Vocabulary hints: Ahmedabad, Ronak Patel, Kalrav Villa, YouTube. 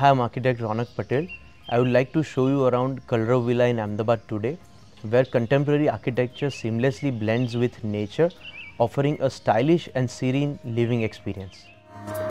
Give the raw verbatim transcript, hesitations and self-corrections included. Hi, I'm architect Ronak Patel. I would like to show you around Kalrav Villa in Ahmedabad today, where contemporary architecture seamlessly blends with nature, offering a stylish and serene living experience.